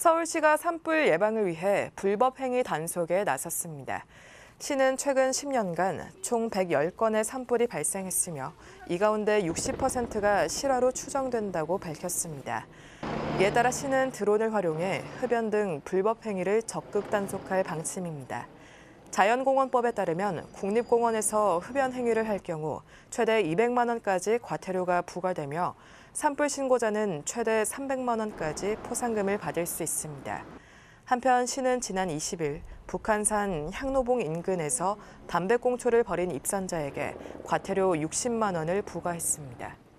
서울시가 산불 예방을 위해 불법 행위 단속에 나섰습니다. 시는 최근 10년간 총 110건의 산불이 발생했으며 이 가운데 60%가 실화로 추정된다고 밝혔습니다. 이에 따라 시는 드론을 활용해 흡연 등 불법 행위를 적극 단속할 방침입니다. 자연공원법에 따르면 국립공원에서 흡연 행위를 할 경우 최대 200만 원까지 과태료가 부과되며 산불 신고자는 최대 300만 원까지 포상금을 받을 수 있습니다. 한편 시는 지난 20일 북한산 향로봉 인근에서 담배꽁초를 버린 입산자에게 과태료 60만 원을 부과했습니다.